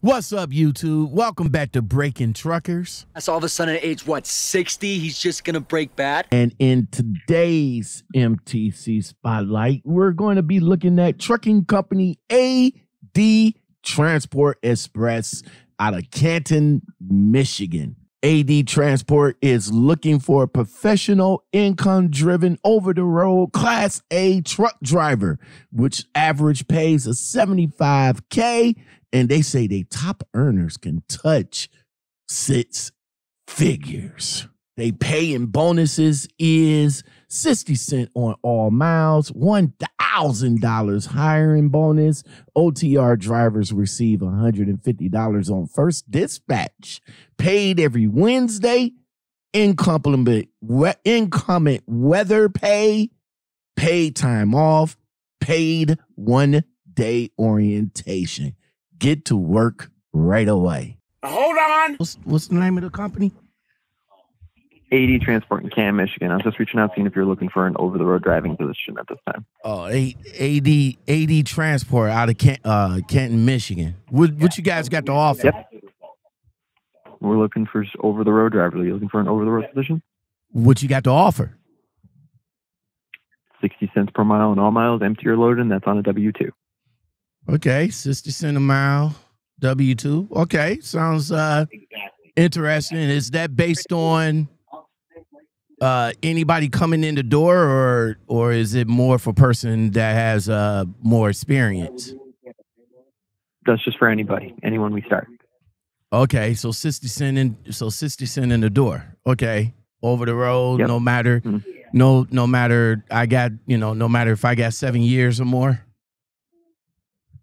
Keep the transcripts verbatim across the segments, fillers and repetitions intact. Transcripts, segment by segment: What's up, YouTube? Welcome back to Breaking Truckers. That's all of a sudden at age, what, sixty? He's just going to break bad. And in today's M T C Spotlight, we're going to be looking at trucking company A D Transport Express out of Canton, Michigan. A D Transport is looking for a professional, income-driven, over-the-road Class A truck driver, which average pays a seventy-five K. And they say they top earners can touch six figures. They pay in bonuses is sixty cents on all miles, one thousand dollars hiring bonus. O T R drivers receive one hundred fifty dollars on first dispatch. Paid every Wednesday. Inclement weather pay. Paid time off. Paid one-day orientation. Get to work right away. Hold on. What's, what's the name of the company? A D Transport in Canton, Michigan. I was just reaching out seeing if you're looking for an over-the-road driving position at this time. Oh, A D A D Transport out of Kent, uh, Canton, Michigan. What, what you guys got to offer? Yep. We're looking for over-the-road driver. Are you looking for an over-the-road position? What you got to offer? sixty cents per mile on all miles, empty or loaded, and that's on a W two. Okay, sixty cent a mile, W two. Okay, sounds uh, interesting. Is that based on uh, anybody coming in the door, or or is it more for a person that has uh, more experience? That's just for anybody, anyone we start. Okay, so sixty cent in, so sixty cent in the door. Okay, over the road, yep. No matter, mm-hmm. no no matter. I got you know, no matter if I got seven years or more.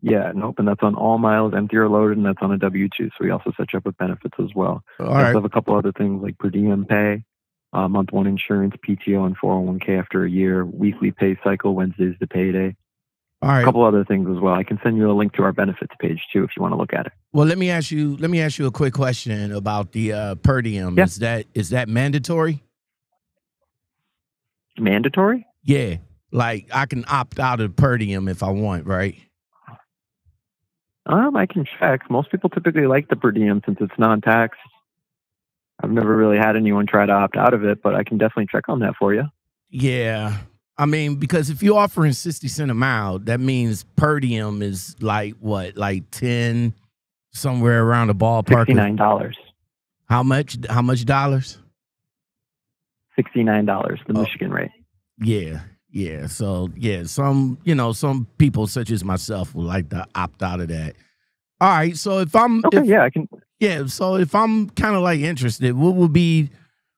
Yeah, nope, and that's on all miles, empty or loaded, and that's on a W two, so we also set you up with benefits as well. All right. We also have a couple other things like per diem pay, uh, month one insurance, P T O, and four oh one K after a year, weekly pay cycle, Wednesdays to payday. All right. A couple other things as well. I can send you a link to our benefits page, too, if you want to look at it. Well, let me ask you Let me ask you a quick question about the uh, per diem. Yeah. Is that is that mandatory? Mandatory? Yeah, like I can opt out of per diem if I want, right? Um, I can check. Most people typically like the per diem since it's non-taxed. I've never really had anyone try to opt out of it, but I can definitely check on that for you. Yeah. I mean, because if you're offering sixty cents a mile, that means per diem is like what? Like ten, somewhere around the ballpark. sixty-nine dollars. How much? How much dollars? sixty-nine dollars, the oh. Michigan rate. Yeah. Yeah, so, yeah, some, you know, some people such as myself would like to opt out of that. All right, so if I'm... Okay, if, yeah, I can... Yeah, so if I'm kind of, like, interested, what would be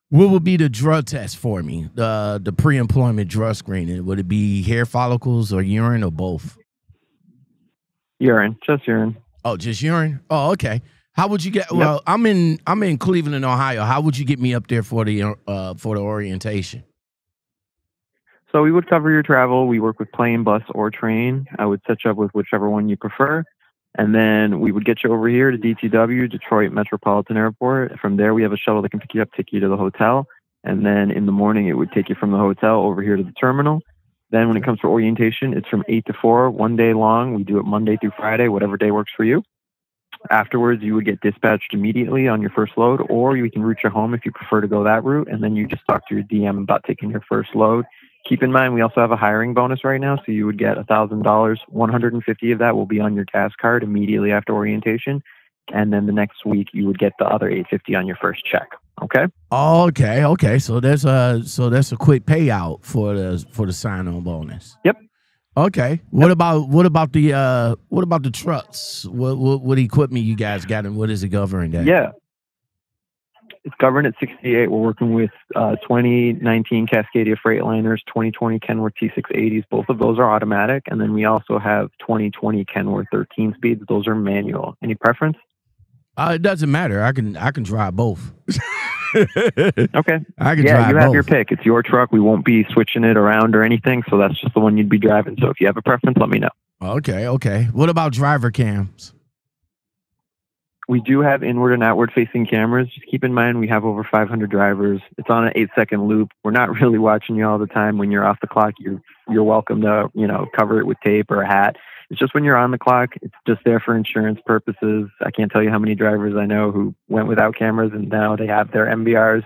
what would be the drug test for me, the, the pre-employment drug screening? Would it be hair follicles or urine or both? Urine, just urine. Oh, just urine? Oh, okay. How would you get... Yep. Well, I'm in I'm in Cleveland, Ohio. How would you get me up there for the uh, for the orientation? So we would cover your travel. We work with plane, bus, or train. I would set you up with whichever one you prefer. And then we would get you over here to D T W, Detroit Metropolitan Airport. From there, we have a shuttle that can pick you up, take you to the hotel. And then in the morning, it would take you from the hotel over here to the terminal. Then when it comes to orientation, it's from eight to four, one day long. We do it Monday through Friday, whatever day works for you. Afterwards, you would get dispatched immediately on your first load, or you can route you home if you prefer to go that route. And then you just talk to your D M about taking your first load. Keep in mind, we also have a hiring bonus right now, so you would get one thousand dollars. one hundred fifty of that will be on your task card immediately after orientation, and then the next week you would get the other eight fifty on your first check. Okay. Okay. Okay. So that's a so that's a quick payout for the for the sign-on bonus. Yep. Okay. What yep. about what about the uh what about the trucks? What what, what equipment you guys got, and what is it governing that? Yeah. It's governed at sixty-eight. We're working with uh, twenty nineteen Cascadia Freightliners, twenty twenty Kenworth T six eighties. Both of those are automatic. And then we also have twenty twenty Kenworth thirteen speeds. Those are manual. Any preference? Uh, it doesn't matter. I can I can drive both. Okay. I can yeah, drive you have both. Your pick. It's your truck. We won't be switching it around or anything. So that's just the one you'd be driving. So if you have a preference, let me know. Okay. Okay. What about driver cams? We do have inward and outward facing cameras. Just keep in mind, we have over five hundred drivers. It's on an eight second loop. We're not really watching you all the time. When you're off the clock, you're, you're welcome to, you know, cover it with tape or a hat. It's just when you're on the clock, it's just there for insurance purposes. I can't tell you how many drivers I know who went without cameras and now they have their M V Rs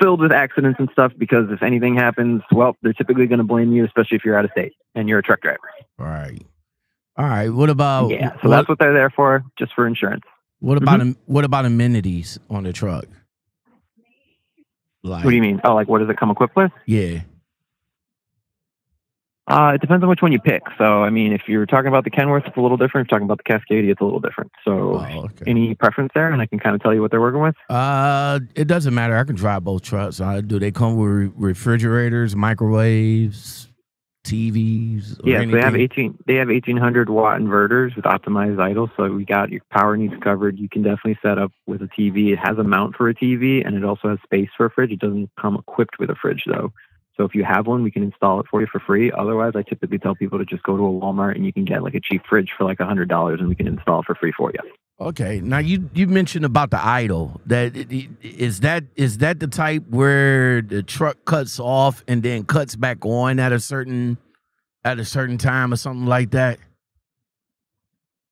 filled with accidents and stuff, because if anything happens, well, they're typically going to blame you, especially if you're out of state and you're a truck driver. All right. All right. What about? Yeah. So what, that's what they're there for, just for insurance. What about mm-hmm. what about amenities on the truck? Like, what do you mean? Oh, like what does it come equipped with? Yeah. Uh, it depends on which one you pick. So, I mean, if you're talking about the Kenworth, it's a little different. If you're talking about the Cascadia, it's a little different. So, oh, okay. Any preference there? And I can kind of tell you what they're working with. Uh, it doesn't matter. I can drive both trucks. Uh, do they come with re refrigerators, microwaves, T Vs? Or yeah, anything? So they have eighteen. They have eighteen hundred watt inverters with optimized idle. So we got your power needs covered. You can definitely set up with a T V. It has a mount for a T V, and it also has space for a fridge. It doesn't come equipped with a fridge though. So if you have one, we can install it for you for free. Otherwise, I typically tell people to just go to a Walmart and you can get like a cheap fridge for like a hundred dollars, and we can install for free for you. Okay. Now you, you mentioned about the idle. That is that is that the type where the truck cuts off and then cuts back on at a certain at a certain time or something like that?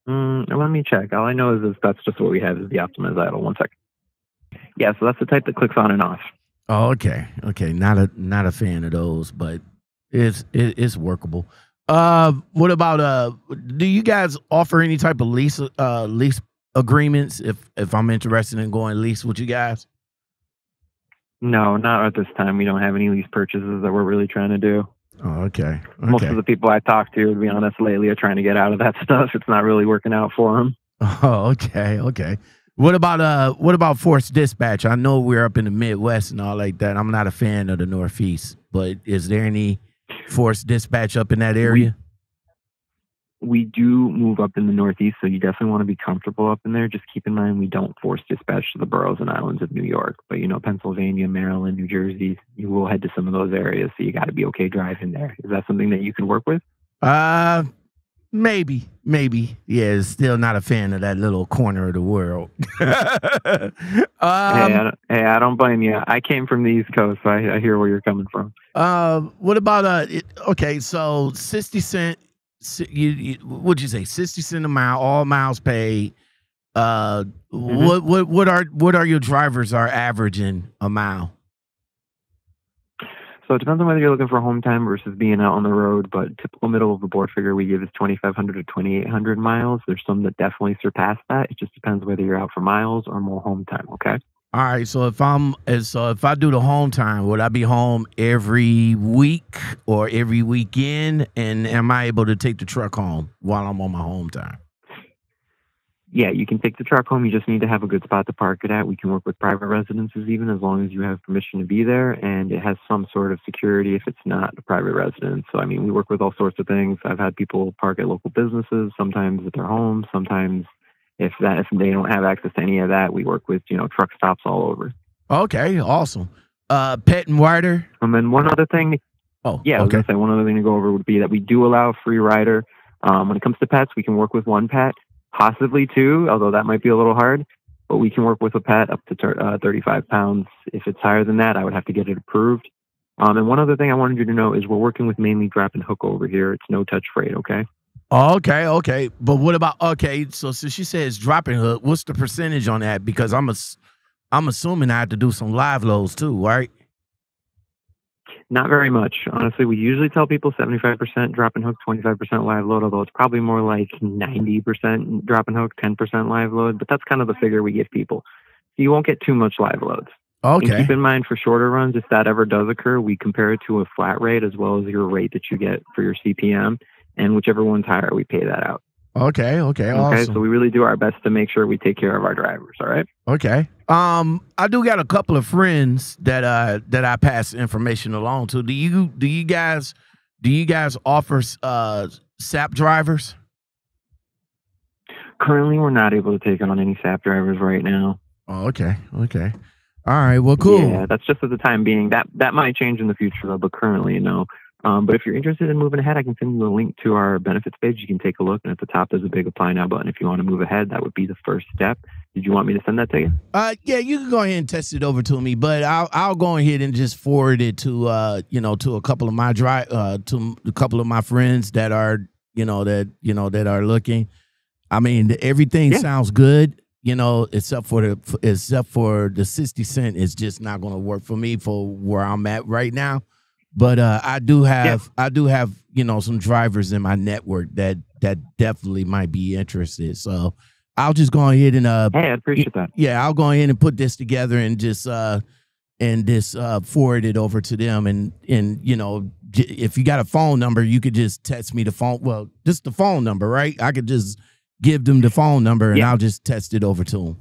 Mm, let me check. All I know is, is that's just what we have is the optimized idle. One second. Yeah, so that's the type that clicks on and off. Oh, okay. Okay. Not a not a fan of those, but it's it, it's workable. Uh, what about uh? Do you guys offer any type of lease uh lease agreements? If if I'm interested in going lease with you guys? No, not at this time. We don't have any lease purchases that we're really trying to do. Oh, okay. okay. Most of the people I talk to, to be honest, lately are trying to get out of that stuff. It's not really working out for them. Oh, okay. Okay. What about uh? What about forced dispatch? I know we're up in the Midwest and all like that. I'm not a fan of the Northeast, but is there any forced dispatch up in that area? We, we do move up in the Northeast, so you definitely want to be comfortable up in there. Just keep in mind we don't force dispatch to the boroughs and islands of New York, but you know Pennsylvania, Maryland, New Jersey, you will head to some of those areas, so you got to be okay driving there. Is that something that you can work with? Uh. Maybe, maybe. Yeah, still not a fan of that little corner of the world. um, hey, I don't, hey, I don't blame you. I came from the East Coast, so I, I hear where you're coming from. Uh, what about, uh, it, okay, so sixty cent, you, you, what'd you say, sixty cent a mile, all miles paid. Uh, mm-hmm. what, what, what, are, what are your drivers are averaging a mile? So it depends on whether you're looking for home time versus being out on the road, but typical middle of the board figure we give is twenty-five hundred to twenty-eight hundred miles. There's some that definitely surpass that. It just depends whether you're out for miles or more home time. Okay. All right. So if I'm, so if I do the home time, would I be home every week or every weekend? And am I able to take the truck home while I'm on my home time? Yeah, you can take the truck home. You just need to have a good spot to park it at. We can work with private residences even, as long as you have permission to be there. And it has some sort of security if it's not a private residence. So, I mean, we work with all sorts of things. I've had people park at local businesses, sometimes at their home. Sometimes if that if they don't have access to any of that, we work with, you know, truck stops all over. Okay, awesome. Uh, pet and rider. And then one other thing. Oh, yeah, okay. I was going to say one other thing to go over would be that we do allow free rider. Um, when it comes to pets, we can work with one pet. Possibly two, although that might be a little hard, but we can work with a pet up to uh, thirty-five pounds. If it's higher than that, I would have to get it approved. Um, and one other thing I wanted you to know is we're working with mainly drop and hook over here. It's no touch freight, okay? Okay, okay. But what about, okay, so since she says drop and hook, what's the percentage on that? Because I'm, a, I'm assuming I have to do some live loads too, right? Not very much. Honestly, we usually tell people seventy-five percent drop and hook, twenty-five percent live load, although it's probably more like ninety percent drop and hook, ten percent live load. But that's kind of the figure we give people. You won't get too much live loads. Okay. And keep in mind for shorter runs, if that ever does occur, we compare it to a flat rate as well as your rate that you get for your C P M. And whichever one's higher, we pay that out. Okay, okay, awesome. Okay, so we really do our best to make sure we take care of our drivers, all right? Okay. Um, I do got a couple of friends that uh that I pass information along to. Do you do you guys do you guys offer uh S A P drivers? Currently, we're not able to take on any S A P drivers right now. Oh, okay, okay. All right, well, cool. Yeah, that's just for the time being. That that might change in the future though, but currently, you know. Um, but if you're interested in moving ahead, I can send you a link to our benefits page. You can take a look, and at the top there's a big apply now button. If you want to move ahead, that would be the first step. Did you want me to send that to you? Uh, yeah, you can go ahead and text it over to me, but I'll, I'll go ahead and just forward it to, uh, you know, to a couple of my dry, uh, to a couple of my friends that are, you know, that, you know, that are looking. I mean, everything yeah. sounds good, you know, except for the, except for the sixty cent is just not going to work for me for where I'm at right now. But uh, I do have, yeah. I do have, you know, some drivers in my network that that definitely might be interested. So I'll just go ahead and uh, hey, I appreciate that. Yeah, I'll go ahead and put this together and just uh, and just uh, forward it over to them. And and you know, j if you got a phone number, you could just text me the phone. Well, just the phone number, right? I could just give them the phone number, and yeah. I'll just text it over to them.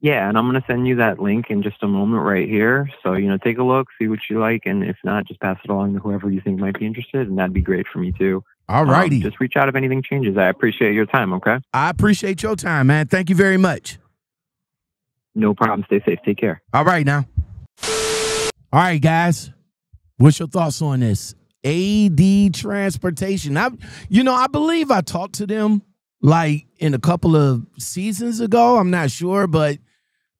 Yeah, and I'm going to send you that link in just a moment right here. So, you know, take a look, see what you like, and if not, just pass it along to whoever you think might be interested, and that'd be great for me too. All righty. Um, just reach out if anything changes. I appreciate your time, okay? I appreciate your time, man. Thank you very much. No problem. Stay safe. Take care. All right, now. All right, guys. What's your thoughts on this? A D Transportation. I, you know, I believe I talked to them like in a couple of seasons ago. I'm not sure, but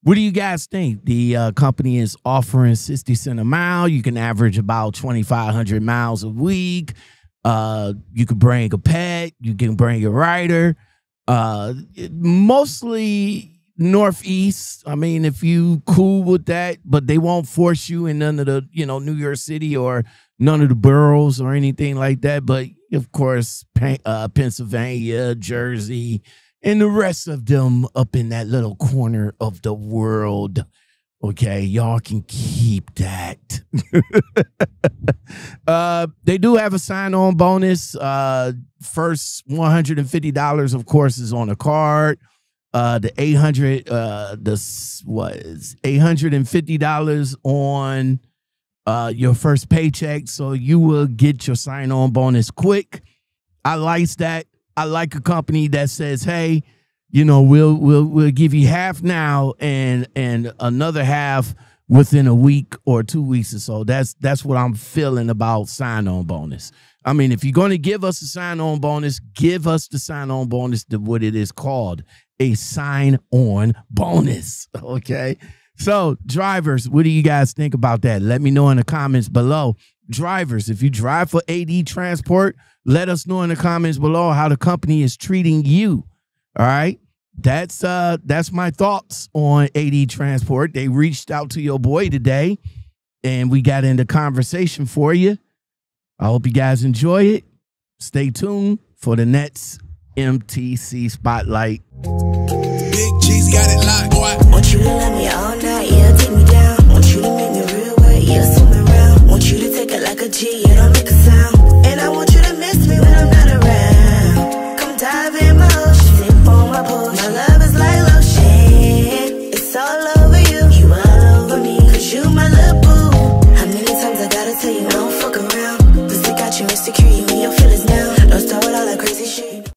what do you guys think? The uh, company is offering sixty cents a mile. You can average about twenty-five hundred miles a week. Uh, you can bring a pet. You can bring a rider. Uh, mostly Northeast. I mean, if you cool with that, but they won't force you in none of the, you know, New York City or none of the boroughs or anything like that. But, of course, uh, Pennsylvania, Jersey, and the rest of them up in that little corner of the world. Okay, y'all can keep that. uh, they do have a sign-on bonus. Uh, first one hundred fifty dollars, of course, is on a card. Uh, the eight hundred, uh, this was eight hundred fifty dollars on uh, your first paycheck. So you will get your sign-on bonus quick. I like that. I like a company that says, hey, you know, we'll we'll we'll give you half now and and another half within a week or two weeks or so. That's that's what I'm feeling about sign-on bonus. I mean, if you're going to give us a sign-on bonus, give us the sign-on bonus to what it is called, a sign-on bonus. Okay. So drivers, what do you guys think about that? Let me know in the comments below. Drivers, if you drive for A D Transport, let us know in the comments below how the company is treating you. All right. That's uh that's my thoughts on A D Transport. They reached out to your boy today and we got into conversation for you. I hope you guys enjoy it. Stay tuned for the next M T C Spotlight. Big G's got it locked, boy. Want you to love me all night, yeah, take me down. Want you to make me real, yeah, swim around. Want you to take it like a G, yeah,